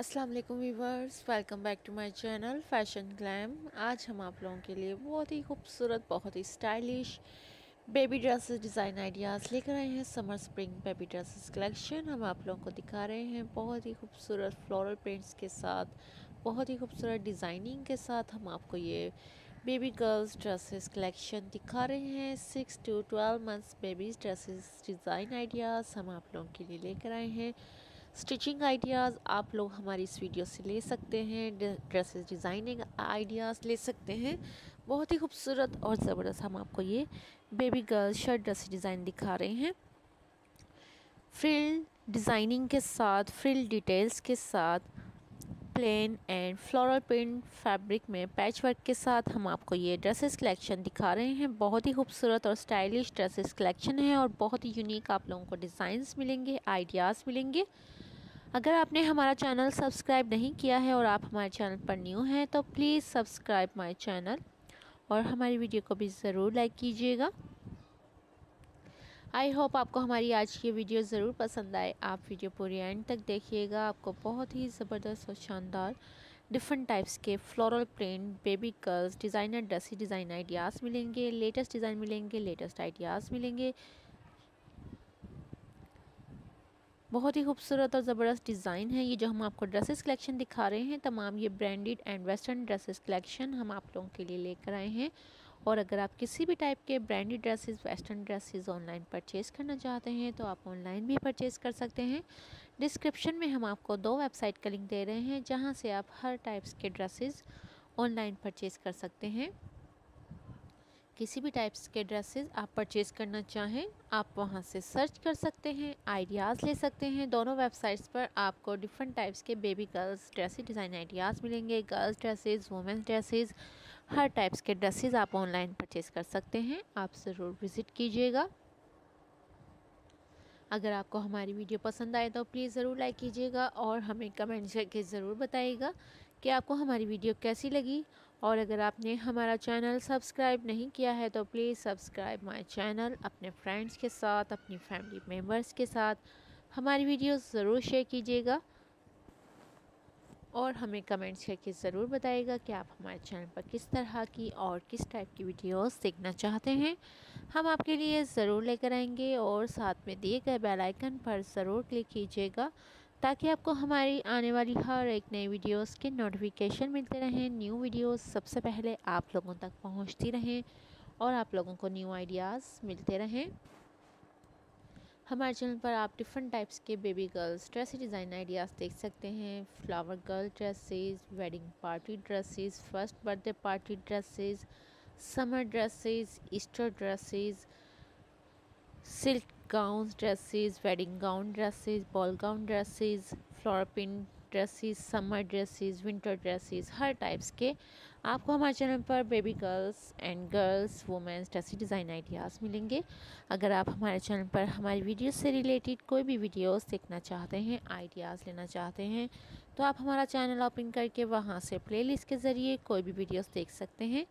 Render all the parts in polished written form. अस्सलाम वालेकुम viewers, welcome back to my channel fashion glam. आज हम आप लोगों के लिए बहुत ही खूबसूरत, बहुत ही stylish baby dresses design ideas लेकर आए हैं। Summer spring baby dresses collection हम आप लोगों को दिखा रहे हैं। बहुत ही खूबसूरत फ्लोरल प्रिंट्स के साथ, बहुत ही खूबसूरत डिज़ाइनिंग के साथ हम आपको ये बेबी गर्ल्स ड्रेसेस कलेक्शन दिखा रहे हैं। 6 to 12 months babies dresses design ideas हम आप लोगों के लिए लेकर आए हैं। स्टिचिंग आइडियाज़ आप लोग हमारी इस वीडियो से ले सकते हैं, ड्रेसेस डिज़ाइनिंग आइडियाज़ ले सकते हैं। बहुत ही खूबसूरत और ज़बरदस्त हम आपको ये baby girl shirt dress design दिखा रहे हैं। फ्रिल डिज़ाइनिंग के साथ, फ्रिल डिटेल्स के साथ, plain and floral print fabric में पैच वर्क के साथ हम आपको ये ड्रेसेस कलेक्शन दिखा रहे हैं। बहुत ही खूबसूरत और स्टाइलिश ड्रेसेस कलेक्शन है और बहुत ही यूनिक आप लोगों को डिज़ाइंस मिलेंगे, आइडियाज़ मिलेंगे। अगर आपने हमारा चैनल सब्सक्राइब नहीं किया है और आप हमारे चैनल पर न्यू हैं तो प्लीज़ सब्सक्राइब माई चैनल और हमारी वीडियो को भी ज़रूर लाइक कीजिएगा। आई होप आपको हमारी आज की वीडियो ज़रूर पसंद आए। आप वीडियो पूरी एंड तक देखिएगा, आपको बहुत ही ज़बरदस्त और शानदार डिफरेंट टाइप्स के floral print baby girls designer dressy design ideas मिलेंगे, लेटेस्ट डिज़ाइन मिलेंगे, लेटेस्ट आइडियाज़ मिलेंगे। बहुत ही खूबसूरत और ज़बरदस्त डिज़ाइन है ये जो हम आपको ड्रेसेस कलेक्शन दिखा रहे हैं। तमाम ये branded and western dresses collection हम आप लोगों के लिए लेकर आए हैं। और अगर आप किसी भी टाइप के branded dresses, western dresses online purchase करना चाहते हैं तो आप ऑनलाइन भी परचेज़ कर सकते हैं। डिस्क्रिप्शन में हम आपको 2 वेबसाइट का लिंक दे रहे हैं जहां से आप हर टाइप्स के ड्रेसेस ऑनलाइन परचेज़ कर सकते हैं। किसी भी टाइप्स के ड्रेसेस आप परचेज़ करना चाहें आप वहां से सर्च कर सकते हैं, आइडियाज़ ले सकते हैं। दोनों वेबसाइट्स पर आपको डिफरेंट टाइप्स के baby girls dresses design ideas मिलेंगे। गर्ल्स ड्रेसेस, वुमेंस ड्रेसेस, हर टाइप्स के ड्रेसेस आप ऑनलाइन परचेज़ कर सकते हैं। आप ज़रूर विज़िट कीजिएगा। अगर आपको हमारी वीडियो पसंद आए तो प्लीज़ ज़रूर लाइक कीजिएगा और हमें कमेंट करके ज़रूर बताइएगा कि आपको हमारी वीडियो कैसी लगी। और अगर आपने हमारा चैनल सब्सक्राइब नहीं किया है तो प्लीज़ सब्सक्राइब माय चैनल। अपने फ्रेंड्स के साथ, अपनी फैमिली मेम्बर्स के साथ हमारी वीडियो ज़रूर शेयर कीजिएगा और हमें कमेंट्स करके ज़रूर बताइएगा कि आप हमारे चैनल पर किस तरह की और किस टाइप की वीडियोस देखना चाहते हैं। हम आपके लिए ज़रूर लेकर आएंगे और साथ में दिए गए बेल आइकन पर ज़रूर क्लिक कीजिएगा ताकि आपको हमारी आने वाली हर एक नई वीडियोस के नोटिफिकेशन मिलते रहें, न्यू वीडियोस सबसे पहले आप लोगों तक पहुँचती रहें और आप लोगों को न्यू आइडियाज़ मिलते रहें। हमारे चैनल पर आप डिफरेंट टाइप्स के baby girls dress design ideas देख सकते हैं। Flower girl dresses, wedding party dresses, first birthday party dresses, summer dresses, Easter dresses, silk gowns dresses, wedding gown dresses, ball gown dresses, floral print dresses, summer dresses, winter dresses, हर types के आपको हमारे channel पर baby girls and girls women's dresses design ideas मिलेंगे। अगर आप हमारे channel पर हमारी वीडियो से रिलेटेड कोई भी वीडियोस देखना चाहते हैं, आइडियाज़ लेना चाहते हैं तो आप हमारा चैनल ओपन करके वहां से प्लेलिस्ट के ज़रिए कोई भी वीडियोस देख सकते हैं।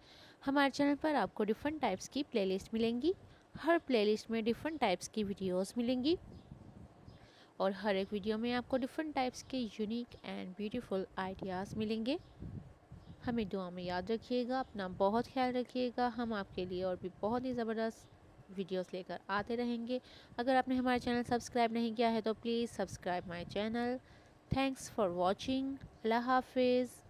हमारे चैनल पर आपको डिफरेंट टाइप्स की प्लेलिस्ट मिलेंगी। हर प्लेलिस्ट में डिफरेंट टाइप्स की वीडियोज़ मिलेंगी और हर एक वीडियो में आपको डिफरेंट टाइप्स के यूनिक एंड ब्यूटीफुल आइडियाज़ मिलेंगे। हमें दुआ में याद रखिएगा, अपना बहुत ख्याल रखिएगा। हम आपके लिए और भी बहुत ही ज़बरदस्त वीडियोस लेकर आते रहेंगे। अगर आपने हमारा चैनल सब्सक्राइब नहीं किया है तो please subscribe my channel. Thanks for watching. अल्लाह हाफिज़।